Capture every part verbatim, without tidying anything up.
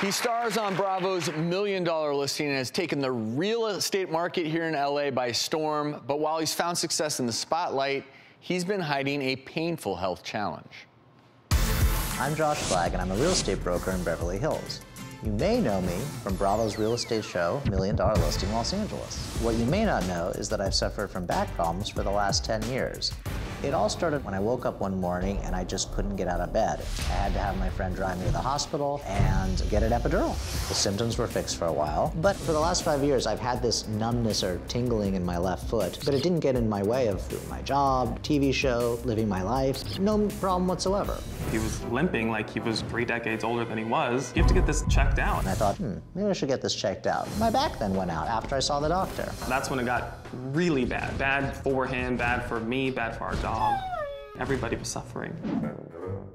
He stars on Bravo's Million Dollar Listing and has taken the real estate market here in L A by storm. But while he's found success in the spotlight, he's been hiding a painful health challenge. I'm Josh Flagg, and I'm a real estate broker in Beverly Hills. You may know me from Bravo's real estate show, Million Dollar Listing Los Angeles. What you may not know is that I've suffered from back problems for the last ten years. It all started when I woke up one morning and I just couldn't get out of bed. I had to have my friend drive me to the hospital and get an epidural. The symptoms were fixed for a while, but for the last five years I've had this numbness or tingling in my left foot, but it didn't get in my way of doing my job, T V show, living my life. No problem whatsoever. He was limping like he was three decades older than he was. You have to get this checked out. And I thought, hmm, maybe I should get this checked out. My back then went out after I saw the doctor. That's when it got really bad. Bad for him, bad for me, bad for our dog. Everybody was suffering.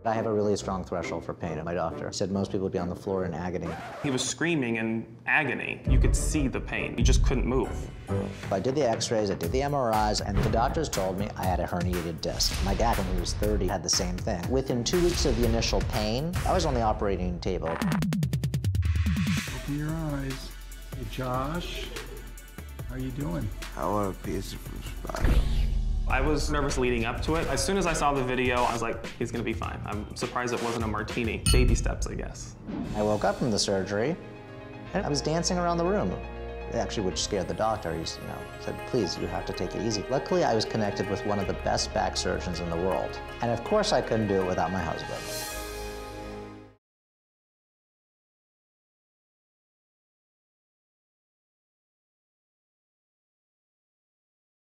I have a really strong threshold for pain, and my doctor said most people would be on the floor in agony. He was screaming in agony. You could see the pain. You just couldn't move. I did the x-rays, I did the M R Is, and the doctors told me I had a herniated disc. My dad, when he was thirty, had the same thing. Within two weeks of the initial pain, I was on the operating table. Open your eyes. Hey, Josh, how you doing? I want a piece of spider. I was nervous leading up to it. As soon as I saw the video, I was like, he's gonna be fine. I'm surprised it wasn't a martini. Baby steps, I guess. I woke up from the surgery, and I was dancing around the room. Actually, which scared the doctor. He you know, said, please, you have to take it easy. Luckily, I was connected with one of the best back surgeons in the world. And of course, I couldn't do it without my husband.